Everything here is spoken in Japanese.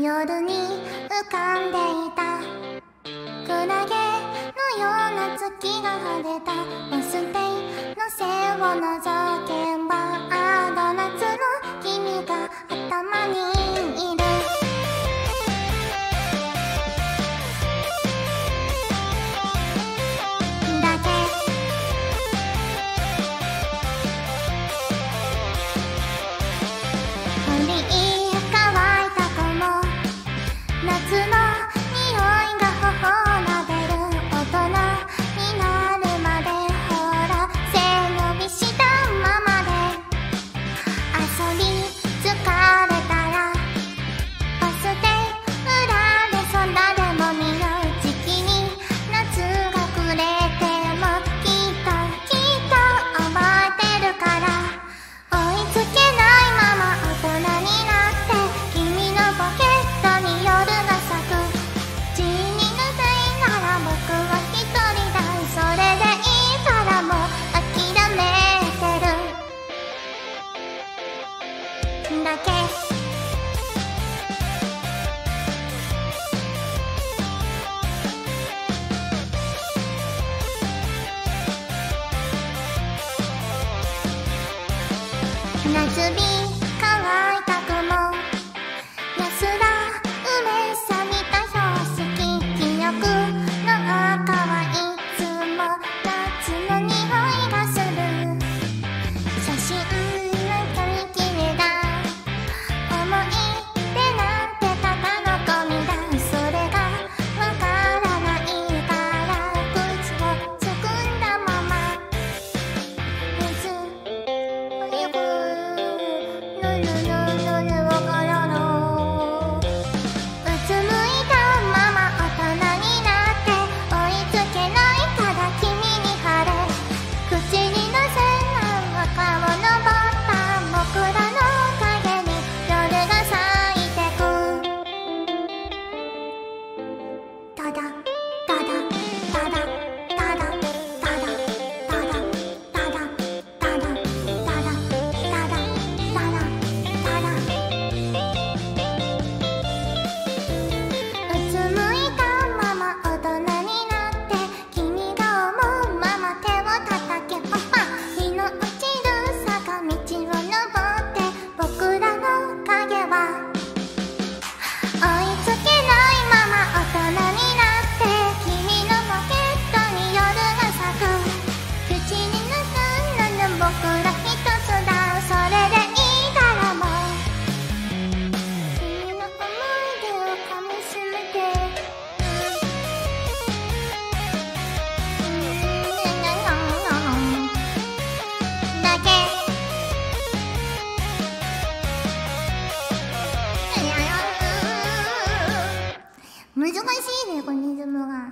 夜に浮かんでいたクラゲのような月が晴れたバス停の背をのぞけばあの夏の君が頭にいるだけ取り乾いた子も夏の夏日乾いた雲安ら梅さ見た標識記憶の赤はいつも夏の匂いがする写真の取り切れだ思い出なんてただのゴミだそれがわからないから口をつくんだまま水をゆく難しいね、このリズムが。